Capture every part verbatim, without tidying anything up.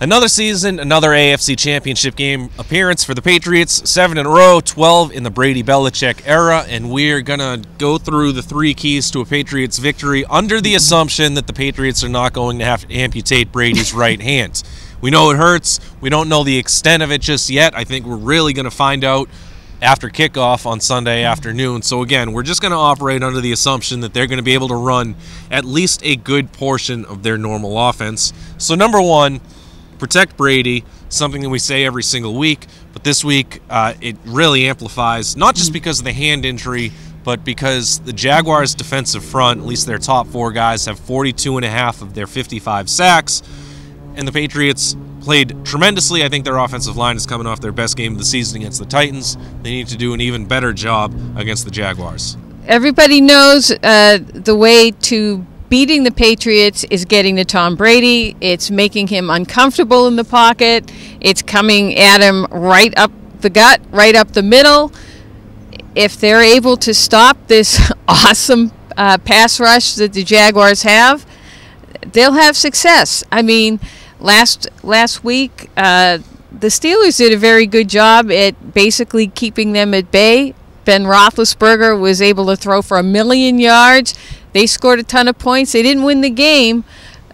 Another season, another A F C Championship game appearance for the Patriots. Seven in a row, twelve in the Brady-Belichick era, and we're going to go through the three keys to a Patriots victory under the assumption that the Patriots are not going to have to amputate Brady's right hand. We know it hurts. We don't know the extent of it just yet. I think we're really going to find out after kickoff on Sunday afternoon. So again, we're just going to operate under the assumption that they're going to be able to run at least a good portion of their normal offense. So number one, protect Brady, something that we say every single week. But this week, uh, it really amplifies, not just because of the hand injury, but because the Jaguars' defensive front, at least their top four guys, have forty-two and a half of their fifty-five sacks. And the Patriots played tremendously. I think their offensive line is coming off their best game of the season against the Titans. They need to do an even better job against the Jaguars. Everybody knows uh, the way to beating the Patriots is getting to Tom Brady. It's making him uncomfortable in the pocket. It's coming at him right up the gut, right up the middle. If they're able to stop this awesome uh, pass rush that the Jaguars have, they'll have success. I mean, last last week, uh, the Steelers did a very good job at basically keeping them at bay. Ben Roethlisberger was able to throw for a million yards. They scored a ton of points. They didn't win the game,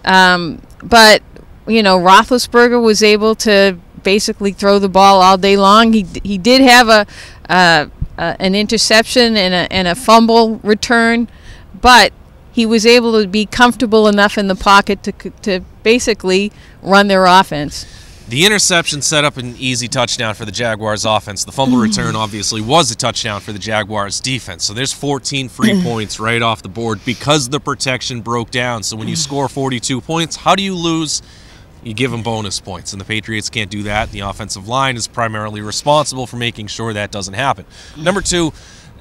um, but, you know, Roethlisberger was able to basically throw the ball all day long. He he did have a uh, uh, an interception and a, and a fumble return, but he was able to be comfortable enough in the pocket to to basically run their offense. The interception set up an easy touchdown for the Jaguars offense. The fumble return obviously was a touchdown for the Jaguars defense. So there's fourteen free points right off the board because the protection broke down. So when you score forty-two points, how do you lose? You give them bonus points, and the Patriots can't do that. The offensive line is primarily responsible for making sure that doesn't happen. Number two,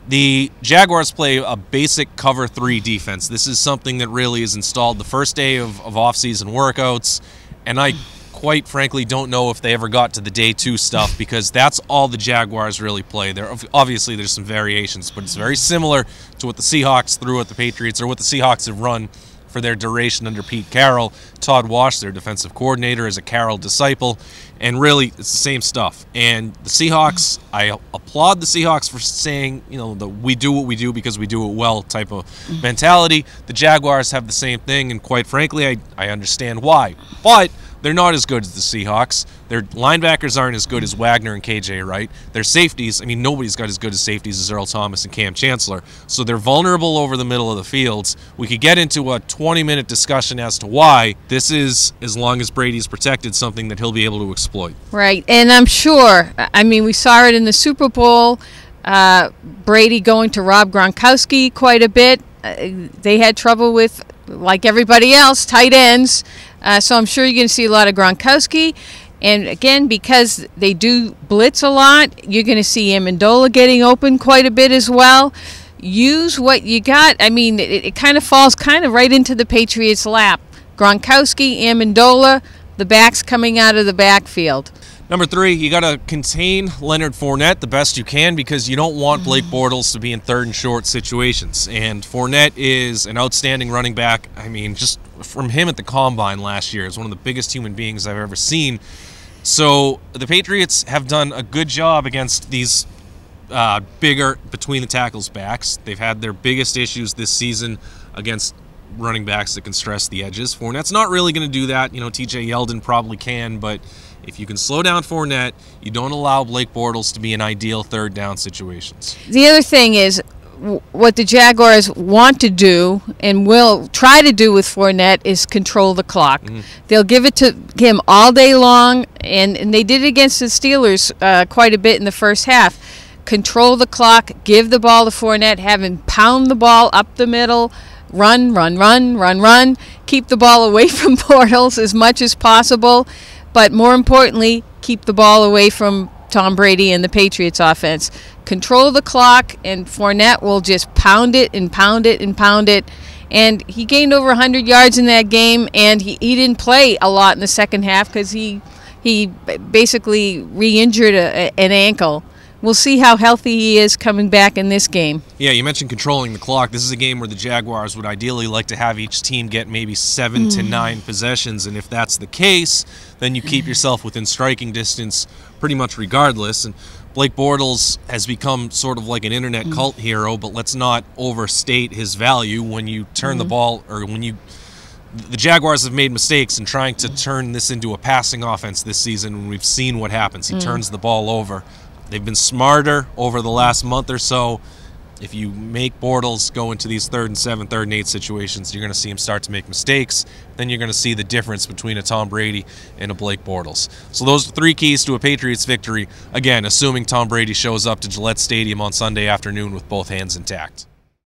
the Jaguars play a basic cover three defense. This is something that really is installed the first day of, of off-season workouts, and I quite frankly don't know if they ever got to the day two stuff, because that's all the Jaguars really play. There, obviously there's some variations, but it's very similar to what the Seahawks threw at the Patriots, or what the Seahawks have run for their duration under Pete Carroll. Todd Wash, their defensive coordinator, is a Carroll disciple, and really it's the same stuff. And the Seahawks, I applaud the Seahawks for saying, you know, the we do what we do because we do it well type of mentality. The Jaguars have the same thing, and quite frankly, I, I understand why. But they're not as good as the Seahawks. Their linebackers aren't as good as Wagner and K J, right? Their safeties, I mean, nobody's got as good as safeties as Earl Thomas and Cam Chancellor. So they're vulnerable over the middle of the fields. We could get into a twenty-minute discussion as to why. This is, as long as Brady's protected, something that he'll be able to exploit. Right, and I'm sure, I mean, we saw it in the Super Bowl, uh, Brady going to Rob Gronkowski quite a bit. Uh, they had trouble with, like everybody else, tight ends. Uh, so I'm sure you're going to see a lot of Gronkowski. And again, because they do blitz a lot, you're going to see Amendola getting open quite a bit as well. Use what you got. I mean, it, it kind of falls kind of right into the Patriots' lap. Gronkowski, Amendola, the backs coming out of the backfield. Number three, you got to contain Leonard Fournette the best you can, because you don't want Blake Bortles to be in third and short situations. And Fournette is an outstanding running back. I mean, just from him at the Combine last year, is one of the biggest human beings I've ever seen. So the Patriots have done a good job against these uh, bigger between the tackles backs. They've had their biggest issues this season against running backs that can stress the edges. Fournette's not really going to do that. You know, T J. Yeldon probably can, but if you can slow down Fournette, you don't allow Blake Bortles to be in ideal third down situations. The other thing is what the Jaguars want to do and will try to do with Fournette is control the clock. Mm-hmm. They'll give it to him all day long, and, and they did it against the Steelers uh, quite a bit in the first half. Control the clock, give the ball to Fournette, have him pound the ball up the middle, run, run, run, run, run, keep the ball away from Bortles as much as possible. But more importantly, keep the ball away from Tom Brady and the Patriots offense. Control the clock, and Fournette will just pound it and pound it and pound it. And he gained over one hundred yards in that game, and he, he didn't play a lot in the second half because he, he basically re-injured an ankle, we'll see how healthy he is coming back in this game. Yeah, you mentioned controlling the clock. This is a game where the Jaguars would ideally like to have each team get maybe seven mm. to nine possessions, and if that's the case, then you keep yourself within striking distance pretty much regardless. And Blake Bortles has become sort of like an internet mm. cult hero, but let's not overstate his value when you turn mm. the ball, or when you the Jaguars have made mistakes in trying to turn this into a passing offense this season, and we've seen what happens. He mm. turns the ball over. They've been smarter over the last month or so. If you make Bortles go into these third and seven, third and eight situations, you're going to see him start to make mistakes. Then you're going to see the difference between a Tom Brady and a Blake Bortles. So those are three keys to a Patriots victory. Again, assuming Tom Brady shows up to Gillette Stadium on Sunday afternoon with both hands intact.